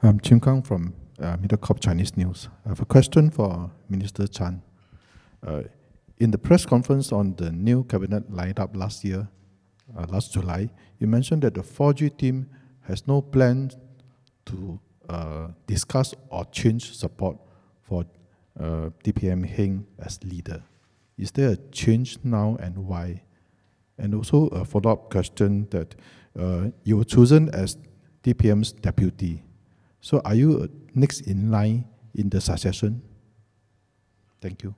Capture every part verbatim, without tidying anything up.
I'm Chim Kang from uh, Middle Corp Chinese News. I have a question for Minister Chan. Uh, in the press conference on the new cabinet lined up last year, uh, last July, you mentioned that the four G team has no plan to uh, discuss or change support for uh, D P M Heng as leader. Is there a change now and why? And also a follow-up question that uh, you were chosen as D P M's deputy. So are you next in line in the succession? Thank you.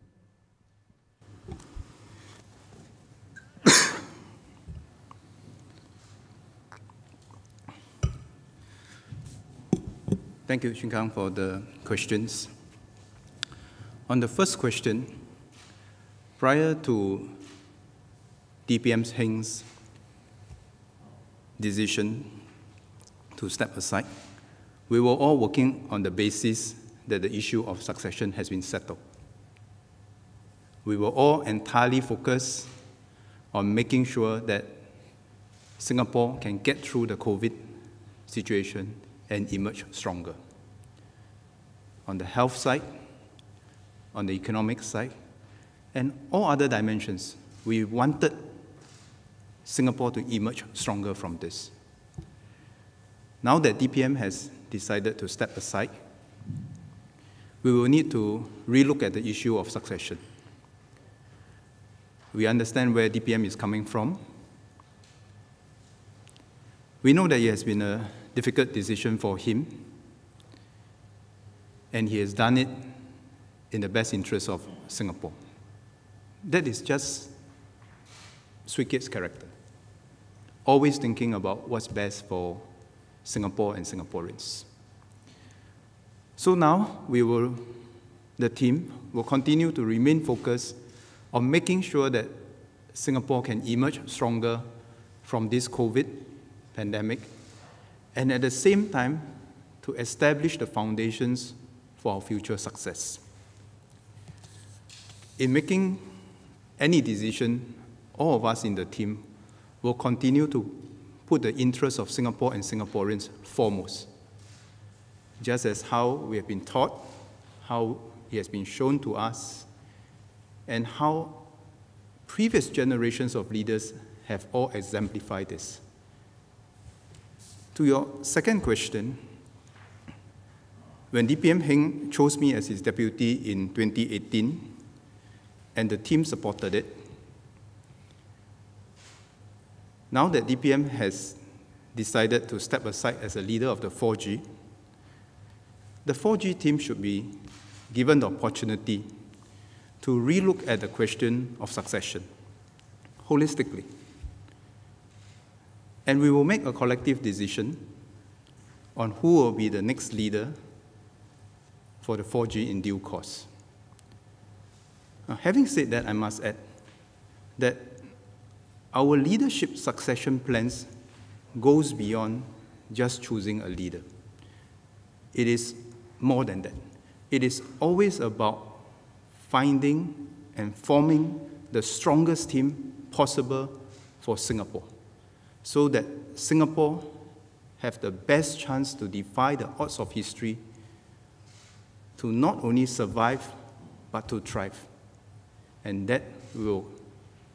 Thank you, Xin Kang, for the questions. On the first question, prior to D P M Heng's decision to step aside, we were all working on the basis that the issue of succession has been settled. We were all entirely focused on making sure that Singapore can get through the COVID situation and emerge stronger. On the health side, on the economic side, and all other dimensions, we wanted Singapore to emerge stronger from this. Now that D P M has decided to step aside, we will need to relook at the issue of succession. We understand where D P M is coming from. We know that it has been a difficult decision for him, and he has done it in the best interest of Singapore. That is just Swee Keat's character, always thinking about what's best for Singapore and Singaporeans. So now we will, the team will continue to remain focused on making sure that Singapore can emerge stronger from this COVID pandemic, and at the same time to establish the foundations for our future success. In making any decision, all of us in the team will continue to put the interests of Singapore and Singaporeans foremost, just as how we have been taught, how it has been shown to us, and how previous generations of leaders have all exemplified this. To your second question, when D P M Heng chose me as his deputy in twenty eighteen, and the team supported it, now that D P M has decided to step aside as a leader of the four G, the four G team should be given the opportunity to relook at the question of succession holistically. And we will make a collective decision on who will be the next leader for the four G in due course. Now, having said that, I must add that our leadership succession plans goes beyond just choosing a leader. It is more than that. It is always about finding and forming the strongest team possible for Singapore, so that Singapore have the best chance to defy the odds of history, to not only survive, but to thrive. And that we will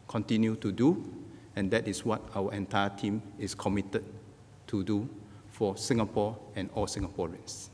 continue to do, and that is what our entire team is committed to do for Singapore and all Singaporeans.